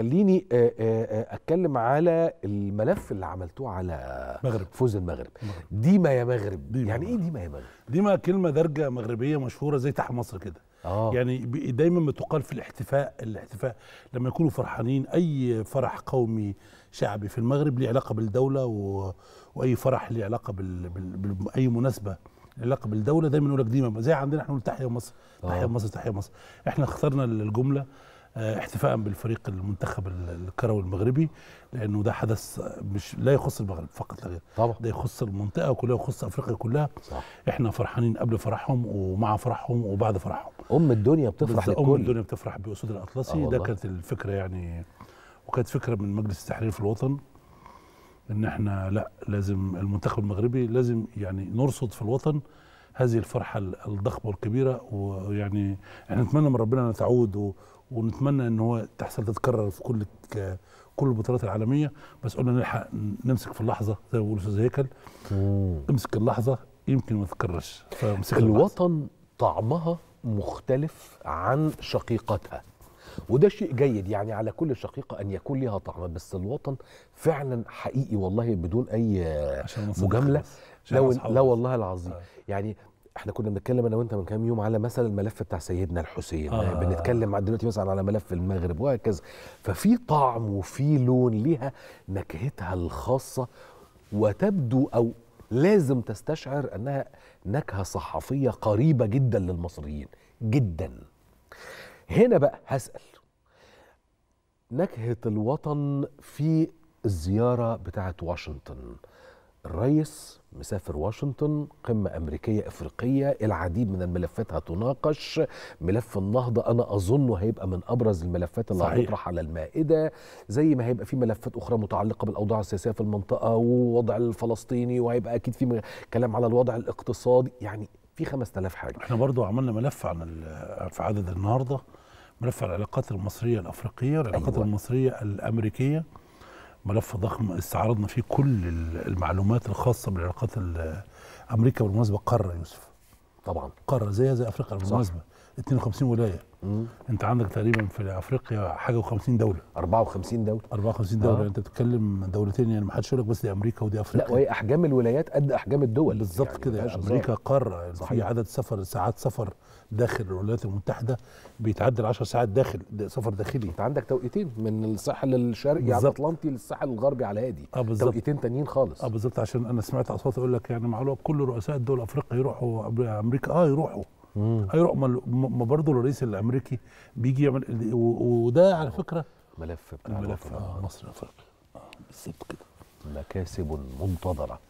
خليني اتكلم على الملف اللي عملتوه على مغرب. فوز المغرب. ديما يا مغرب، يعني ايه ديما يا مغرب؟ ديما كلمه دارجه مغربيه مشهوره زي تحت مصر كده. يعني دايما بتقال في الاحتفاء لما يكونوا فرحانين. اي فرح قومي شعبي في المغرب ليه علاقه بالدوله، واي فرح ليه علاقه باي مناسبه علاقه بالدوله دايما يقول لك ديما، زي عندنا احنا نقول تحيا مصر تحيا مصر تحيا مصر. احنا اخترنا الجمله احتفاء بالفريق المنتخب الكروي المغربي، لانه ده حدث مش لا يخص المغرب فقط لا غير، طبعا ده يخص المنطقه كلها ويخص افريقيا كلها. صح. احنا فرحانين قبل فرحهم ومع فرحهم وبعد فرحهم. الدنيا بتفرح للكل، الدنيا بتفرح بأسود الاطلسي. ده كانت الفكره يعني، وكانت فكره من مجلس التحرير في الوطن ان احنا لا، لازم المنتخب المغربي لازم يعني نرصد في الوطن هذه الفرحه الضخمه والكبيره، ويعني احنا نتمنى من ربنا ان تعود، ونتمنى ان هو تحصل تتكرر في كل البطولات العالميه. بس قلنا نلحق نمسك في اللحظه زي ما بيقولوا استاذ هيكل، امسك اللحظه يمكن ما تتكررش. الوطن طعمها مختلف عن شقيقتها، وده شيء جيد، يعني على كل شقيقه ان يكون لها طعم، بس الوطن فعلا حقيقي والله بدون اي مجامله. لا والله العظيم. يعني احنا كنا بنتكلم انا وانت من كام يوم على مثلا الملف بتاع سيدنا الحسين، بنتكلم دلوقتي مثلا على ملف المغرب وهكذا. ففي طعم وفي لون ليها نكهتها الخاصه، وتبدو او لازم تستشعر انها نكهه صحفيه قريبه جدا للمصريين جدا. هنا بقى هسأل، نكهة الوطن في الزيارة بتاعة واشنطن، الرئيس مسافر واشنطن، قمة أمريكية إفريقية، العديد من الملفات هتناقش. ملف النهضة أنا أظنه هيبقى من أبرز الملفات اللي هتطرح على المائدة، زي ما هيبقى في ملفات أخرى متعلقة بالأوضاع السياسية في المنطقة والوضع الفلسطيني، وهيبقى أكيد في كلام على الوضع الاقتصادي. يعني في 5000 حاجة. احنا برضو عملنا ملف عن في عدد النهارده، ملف عن العلاقات المصرية الأفريقية، العلاقات المصرية الأمريكية، ملف ضخم استعرضنا فيه كل المعلومات الخاصة بالعلاقات الأمريكا. بالمناسبة قارة يوسف، طبعا قارة زي أفريقيا بالمناسبة، 52 ولاية. أنت عندك تقريبا في أفريقيا حاجة و50 دولة، 54 دولة، 54 دولة. أنت بتتكلم دولتين، يعني ما حدش يقول لك بس دي أمريكا ودي أفريقيا، لا، وهي أحجام الولايات قد أحجام الدول بالظبط يعني كده. أمريكا قارة، في عدد ساعات سفر داخل الولايات المتحدة بيتعدى 10 ساعات سفر داخلي. أنت عندك توقيتين من الساحل الشرقي على الأطلنطي للساحل الغربي على هادي، توقيتين تانيين خالص. بالظبط، عشان أنا سمعت أصوات يقول لك يعني معلومة كل رؤساء الدول الأفريقية يروحوا أمريكا. يروحوا هيروح، ما برضه الرئيس الامريكي بيجي يعمل، وده على فكره ملف مصر افريقيا بالظبط كده، مكاسب منتظره.